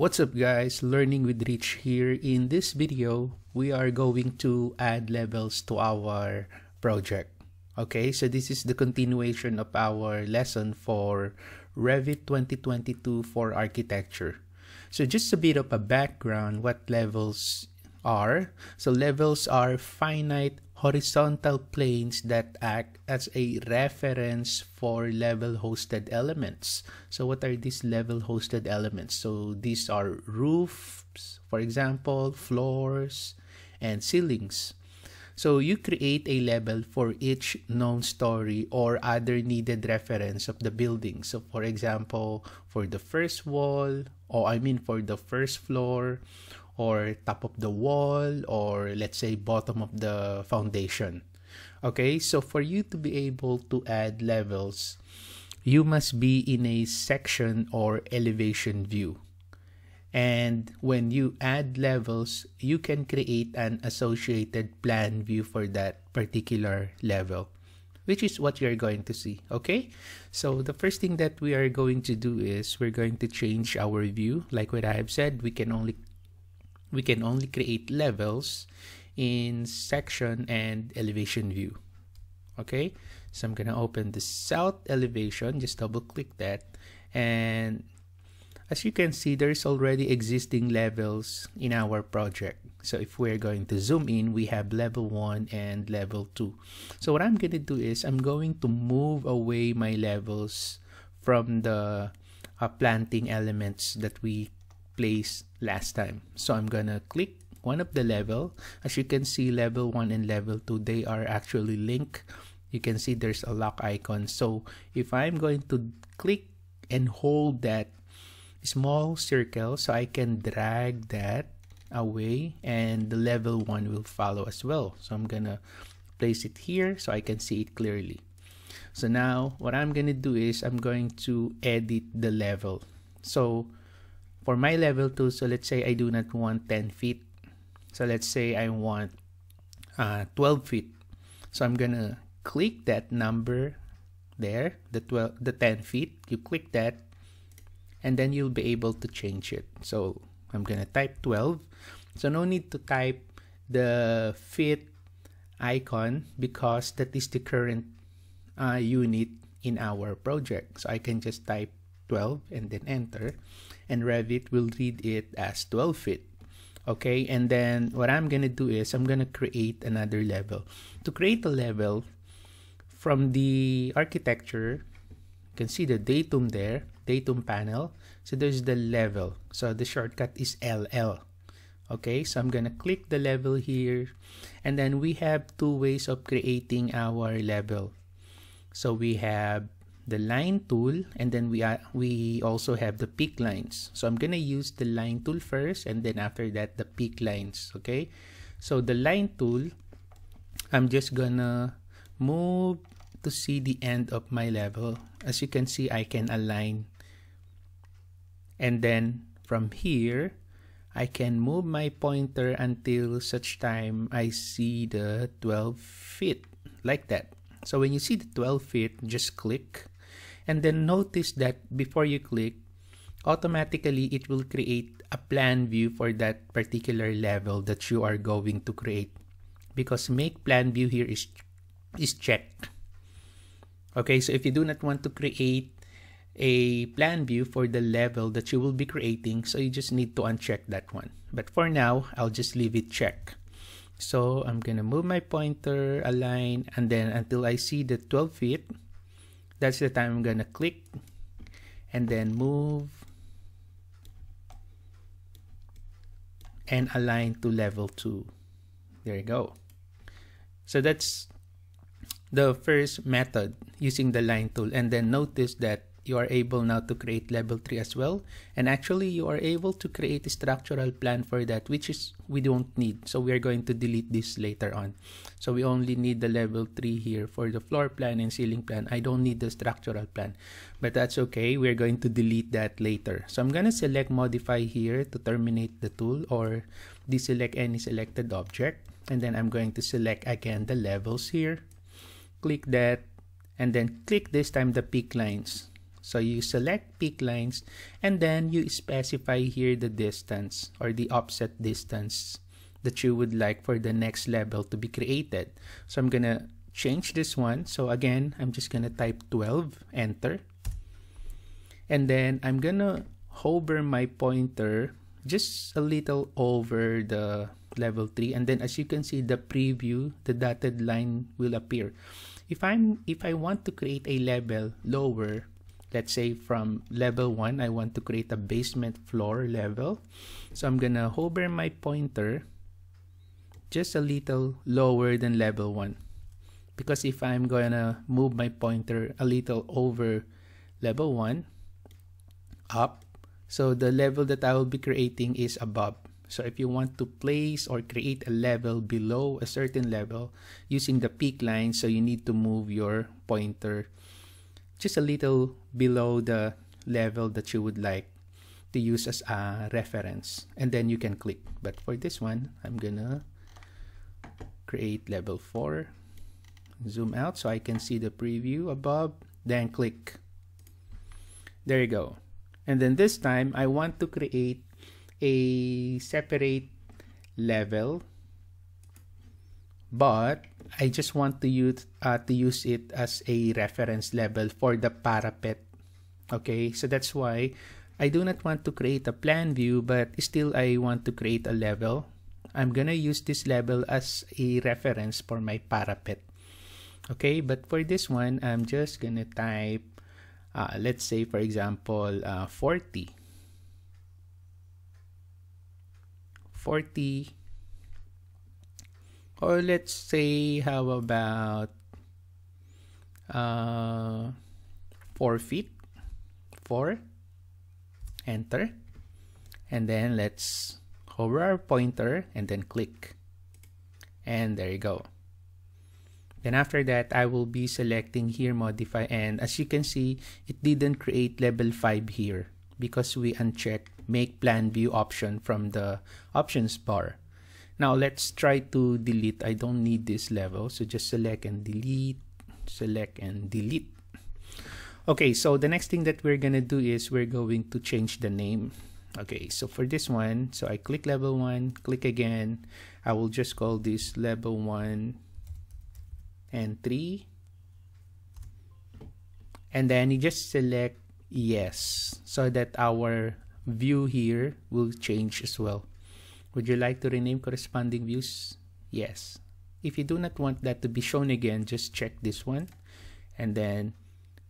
What's up guys, Learning with Rich here. In this video, we are going to add levels to our project. Okay, so this is the continuation of our lesson for Revit 2022 for architecture. So just a bit of a background what levels are. So levels are finite horizontal planes that act as a reference for level hosted elements. So what are these level hosted elements? So these are roofs, for example, floors, and ceilings. So you create a level for each known story or other needed reference of the building. So for example, for the first wall, or for the first floor, or top of the wall, or let's say bottom of the foundation. Okay, so for you to be able to add levels, you must be in a section or elevation view. And when you add levels, you can create an associated plan view for that particular level, which is what you're going to see. Okay, so the first thing that we are going to do is we're going to change our view. Like what I have said, we can only create levels in section and elevation view. Okay, so I'm gonna open the south elevation, just double click that, and as you can see, there's already existing levels in our project. So if we're going to zoom in, we have level 1 and level 2. So what I'm gonna do is I'm going to move away my levels from the planting elements that we placed last time. So I'm gonna click one of the level. As you can see, level 1 and level 2, they are actually linked. You can see there's a lock icon. So if I'm going to click and hold that small circle, so I can drag that away and the level 1 will follow as well. So I'm gonna place it here so I can see it clearly. So now what I'm gonna do is I'm going to edit the level. So for my level 2, so let's say I do not want 10 feet. So let's say I want 12 feet. So I'm gonna click that number there, the 10 feet. You click that and then you'll be able to change it. So I'm gonna type 12. So no need to type the feet icon because that is the current unit in our project. So I can just type 12 and then enter, and Revit will read it as 12 feet. Okay, and then what I'm gonna do is I'm gonna create another level. To create a level from the architecture, you can see the datum there, datum panel. So there's the level, so the shortcut is LL. Okay, so I'm gonna click the level here, and then we have two ways of creating our level. So we have the line tool, and then we also have the peak lines. So I'm gonna use the line tool first, and then after that the peak lines. Okay, so the line tool, I'm just gonna move to see the end of my level. As you can see, I can align, and then from here I can move my pointer until such time I see the 12 feet like that. So when you see the 12 feet, just click. And then notice that before you click, automatically it will create a plan view for that particular level that you are going to create, because make plan view here is checked. Okay, so if you do not want to create a plan view for the level that you will be creating, so you just need to uncheck that one. But for now, I'll just leave it checked. So I'm gonna move my pointer, align, and then until I see the 12 feet, that's the time I'm gonna click and then move and align to level 2. There you go. So that's the first method using the line tool. And then notice that you are able now to create level 3 as well, and actually you are able to create a structural plan for that, which is we don't need. So we are going to delete this later on. So we only need the level 3 here for the floor plan and ceiling plan. I don't need the structural plan, but that's okay, we're going to delete that later. So I'm gonna select modify here to terminate the tool or deselect any selected object, and then I'm going to select again the levels here, click that, and then click this time the peak lines. So you select peak lines and then you specify here the distance or the offset distance that you would like for the next level to be created. So I'm gonna change this one. So again, I'm just gonna type 12, enter. And then I'm gonna hover my pointer just a little over the level 3, and then as you can see the preview, the dotted line will appear. If I want to create a level lower, let's say from level 1, I want to create a basement floor level. So I'm gonna hover my pointer just a little lower than level 1, because if I'm gonna move my pointer a little over level 1 up, so the level that I will be creating is above. So if you want to place or create a level below a certain level using the peak line, so you need to move your pointer just a little below the level that you would like to use as a reference, and then you can click. But for this one, I'm gonna create level 4, zoom out so I can see the preview above, then click. There you go. And then this time I want to create a separate level, but I just want to use it as a reference level for the parapet. Okay, so that's why I do not want to create a plan view, but still I want to create a level. I'm gonna use this level as a reference for my parapet. Okay, but for this one, I'm just gonna type, let's say for example, 40, or let's say, how about 4 feet, 4, enter, and then let's hover our pointer and then click, and there you go. Then after that, I will be selecting here modify, and as you can see, it didn't create level 5 here because we unchecked make plan view option from the options bar. Now let's try to delete. I don't need this level, so just select and delete, select and delete. Okay, so the next thing that we're gonna do is we're going to change the name. Okay, so for this one, so I click level 1, click again. I will just call this level 1 and 3, and then you just select yes, so that our view here will change as well. Would you like to rename corresponding views? Yes. If you do not want that to be shown again, just check this one, and then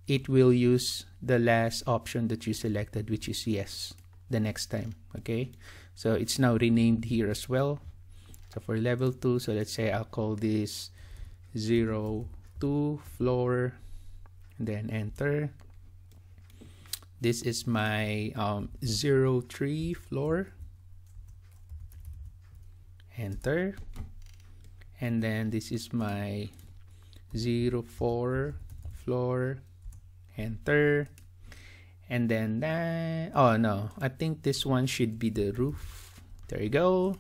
it will use the last option that you selected, which is yes, the next time. Okay, so it's now renamed here as well. So for level 2, so let's say I'll call this 02 floor, and then enter. This is my 03 floor, enter, and then this is my 04 floor, enter, and then that, oh no, I think this one should be the roof. There you go.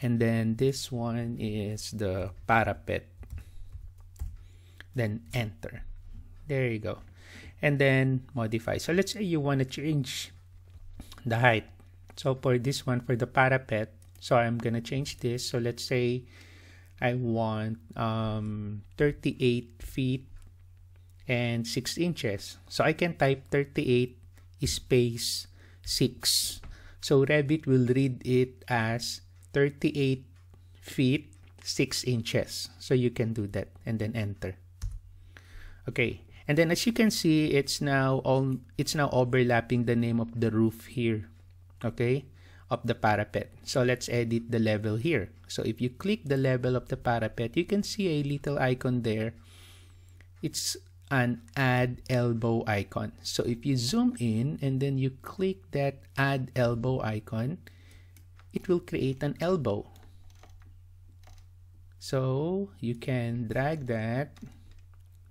And then this one is the parapet, then enter. There you go. And then modify. So let's say you want to change the height. So for this one, for the parapet, so I'm gonna change this. So let's say I want 38 feet and 6 inches. So I can type 38 space 6. So Revit will read it as 38 feet 6 inches. So you can do that and then enter. Okay, and then as you can see, it's now overlapping the name of the roof here, okay, of the parapet. So let's edit the level here. So if you click the level of the parapet, you can see a little icon there. It's an add elbow icon. So if you zoom in and then you click that add elbow icon, it will create an elbow. So you can drag that,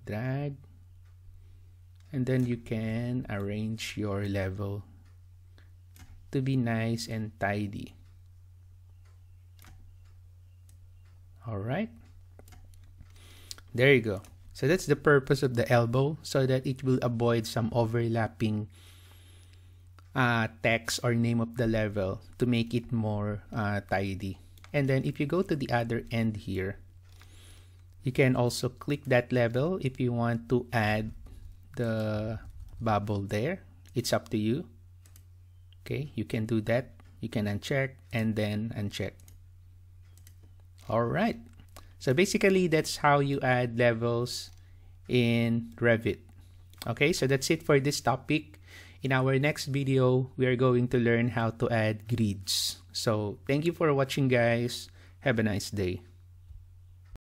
drag, and then you can arrange your level to be nice and tidy. All right, there you go. So that's the purpose of the elbow, so that it will avoid some overlapping text or name of the level to make it more tidy. And then if you go to the other end here, you can also click that level if you want to add the bubble there. It's up to you. Okay, you can do that. You can uncheck and then uncheck. All right. So basically, that's how you add levels in Revit. Okay, so that's it for this topic. In our next video, we are going to learn how to add grids. So thank you for watching, guys. Have a nice day.